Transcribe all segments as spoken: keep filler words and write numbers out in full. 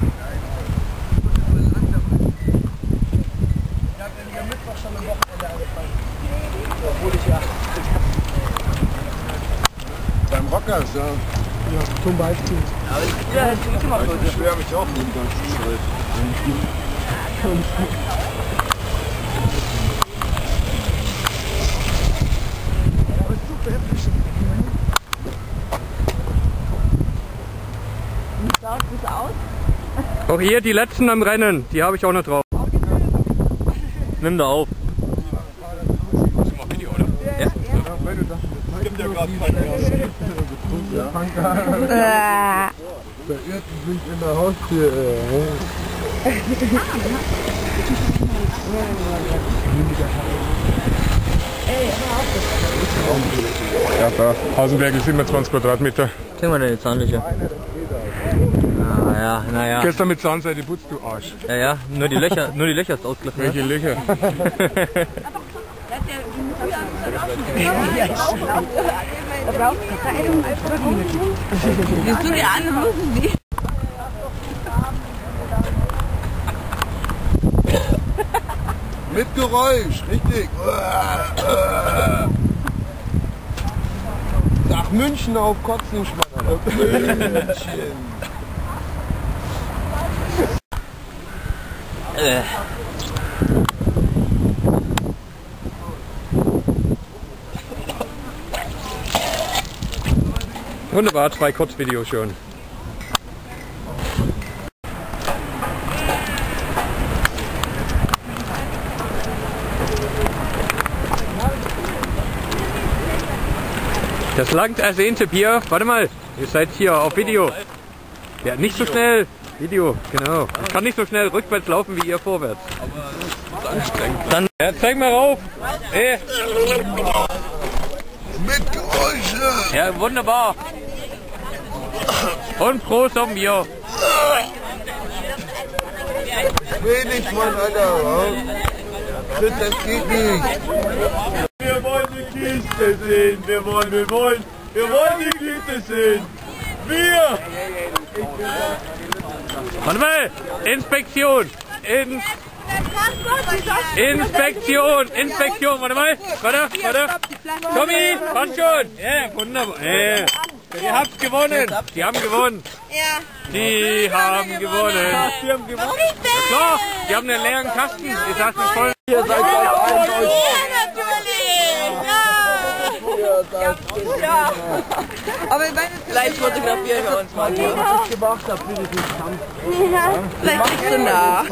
Ich habe in der Mittwoch schon am Wochenende angefangen. Obwohl ich ja. Beim Rockers, ja. Ja, zum Beispiel. Ja, aber ich, ja, ich, ich, immer ich beschwere mich auch mit dem ganzen Schritt. Auch hier die letzten im Rennen, die habe ich auch noch drauf. Nimm da auf. Ja. Da irrten sich in der Haustür. Ja, da. Hausenberg ist immer zwanzig Quadratmeter. Kriegen wir denn jetzt an, ja? Naja, naja. Gestern mit Zahnseide putzt, du Arsch. Ja, ja, nur die Löcher, nur die Löcher ist ausgelassen. Welche Löcher? Mit Geräusch, richtig. Nach München auf Kotzen, Schwanger. München. Äh. Wunderbar, zwei Kurzvideos schon. Das lang ersehnte Bier, warte mal, ihr seid hier auf Video. Ja, nicht so schnell. Video, genau. Ich kann nicht so schnell rückwärts laufen wie ihr vorwärts. Aber das ist anstrengend. Dann ja, zeig mal rauf. Hey. Mit Geräusche. Ja, wunderbar. Und Prost auf dem Bier. Wenig, Mann, Alter. Das geht nicht. Wir wollen die Kiste sehen. Wir wollen, wir wollen, wir wollen die Kiste sehen. Wir. Warte mal! Inspektion! In Inspektion! Inspektion! Warte mal! Warte! Warte! Tommy! Passt schon! Ja, wunderbar! Ja. Ihr habt gewonnen! Die haben gewonnen! Ja! Die haben gewonnen! Die haben gewonnen! Klar! Die haben einen leeren Kasten! Ihr sagt nicht voll! Ihr seid ja, ja. Aber ich meine, vielleicht fotografieren wir uns mal. Was ich gemacht habe, bitte den Kampf. Ja, vielleicht bist du nah.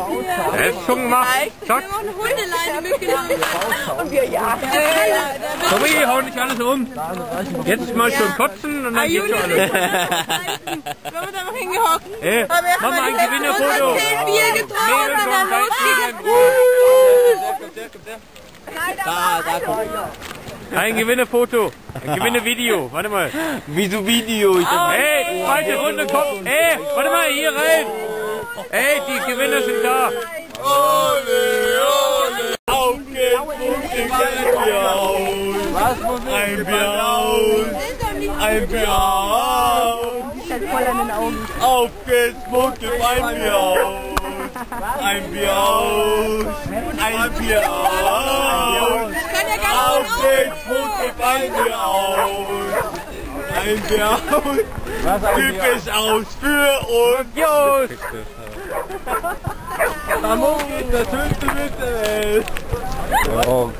Er ist schon gemacht. Wir haben auch eine Hundeleine mitgenommen. Und wir jagen. Sorry, hau nicht alles um. Jetzt mal schon kotzen und dann geht's schon alles. Wir haben da noch hingehockt. Mach mal ein Gewinnerfoto. Wir haben zehn Bier getrunken und dann losgegangen. Da, da kommt er. Ein Gewinnefoto, ein Gewinnevideo, warte mal. Wieso Video? Ich oh, ey, zweite oh, Runde kommt, ey, warte mal, hier rein. Ey, die Gewinner sind da. Ole, ole, auf geht's, ich ein Bier aus. Ein Bier aus, ein Bier aus. Auf geht's, ich ein Bier aus. Ein Bier aus, ein Bier aus. Auf geht's, Punkt, ein Bier aus. Ein Bier aus. Typisch aus für uns. Jungs. Ramon, der schönste mit der Welt. Oh,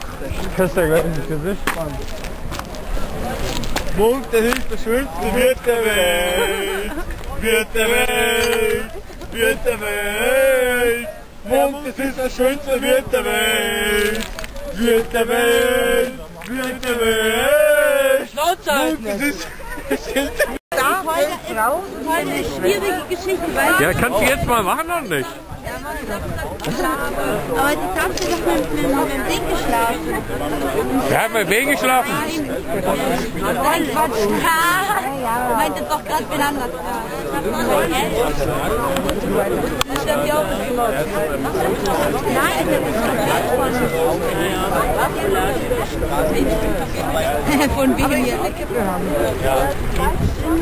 ich küsse ja gleich ins Gesicht, Mann. Punkt, der ist der schönste mit der Welt. Mit der Welt. Wirt der Welt! Mond, das ist das schönste Wirt der Welt! Wirt der Welt! Wirt der Welt! Schnauze halten! Das ist das schönste Wirt der Welt! Das ist eine schwierige Geschichte, weil... Ja, kannst du jetzt mal machen oder nicht? Ja, mach doch. Aber die Tante hat doch mit dem Ding geschlafen. Ja, mit wem geschlafen? Nein, Quatsch! Ich meinte doch gerade miteinander. Nein, ich habe nicht. Von wegen hier. Hey,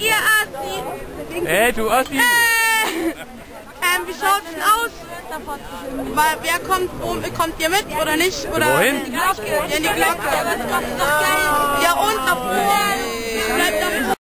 ihr Assis! Hey, du Assis! Hey. Ähm, wie schaut's denn aus? Weil, wer kommt, wo, kommt ihr mit oder nicht? Oder wohin? Ja, in die Glocke. Ja, und noch. Bleibt doch.